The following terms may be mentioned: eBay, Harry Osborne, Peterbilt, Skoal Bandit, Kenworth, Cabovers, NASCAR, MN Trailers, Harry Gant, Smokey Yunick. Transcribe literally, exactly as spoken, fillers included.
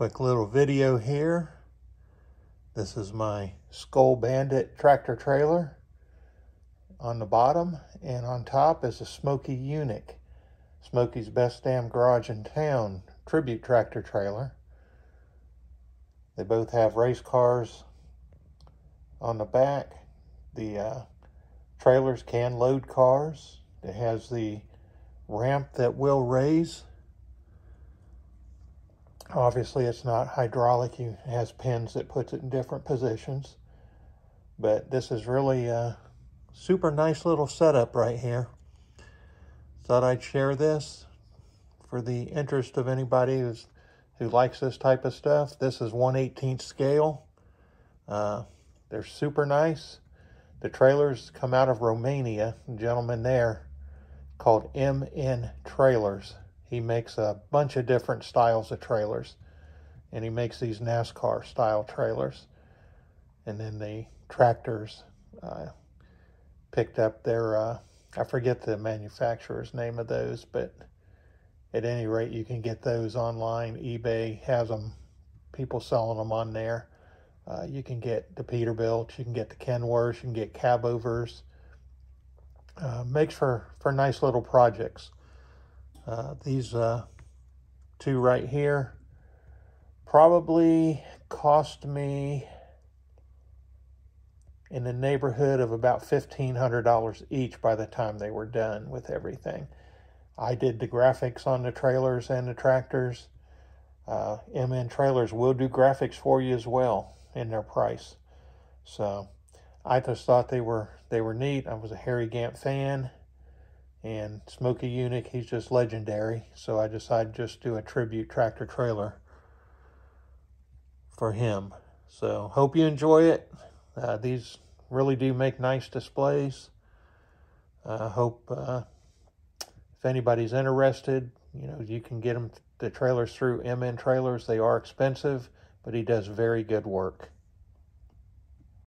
Quick little video here. This is my Skoal Bandit tractor trailer. On the bottom and on top is a Smokey Yunick, Smokey's Best Damn Garage in Town tribute tractor trailer. They both have race cars on the back. The uh, trailers can load cars. It has the ramp that will raise. Obviously it's not hydraulic. It has pins that puts it in different positions. But this is really a super nice little setup right here. Thought I'd share this for the interest of anybody who's, who likes this type of stuff. This is one eighteenth scale. Uh, they're super nice. The trailers come out of Romania. A gentleman there called M N Trailers. He makes a bunch of different styles of trailers, and he makes these NASCAR style trailers. And then the tractors uh, picked up their, uh, I forget the manufacturer's name of those, but at any rate, you can get those online. eBay has them, people selling them on there. Uh, you can get the Peterbilt, you can get the Kenworth, you can get Cabovers. Uh, makes for, for nice little projects. Uh, these uh, two right here probably cost me in the neighborhood of about fifteen hundred dollars each by the time they were done with everything. I did the graphics on the trailers and the tractors. Uh, M N Trailers will do graphics for you as well in their price. So I just thought they were they were neat. I was a Harry Gant fan, and Smokey Yunick, he's just legendary. So I decided just do a tribute tractor trailer for him. So hope you enjoy it. Uh, these really do make nice displays. I uh, hope uh, if anybody's interested, you know, you can get them the trailers through M N Trailers. They are expensive, but he does very good work.